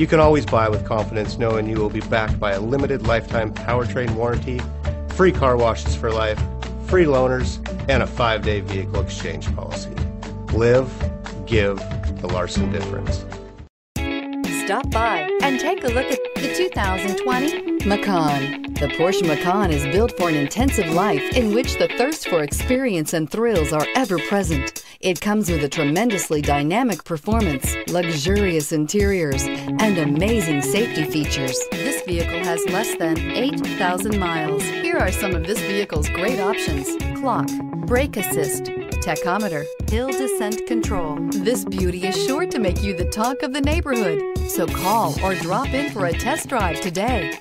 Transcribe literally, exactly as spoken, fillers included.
You can always buy with confidence knowing you will be backed by a limited lifetime powertrain warranty, free car washes for life, free loaners, and a five-day vehicle exchange policy. Live, give, the Larson difference. Stop by and take a look at the two thousand twenty Macan. The Porsche Macan is built for an intensive life in which the thirst for experience and thrills are ever present. It comes with a tremendously dynamic performance, luxurious interiors, and amazing safety features. This vehicle has less than eight thousand miles. Here are some of this vehicle's great options: clock, brake assist, tachometer, hill descent control. This beauty is sure to make you the talk of the neighborhood. So call or drop in for a test drive today.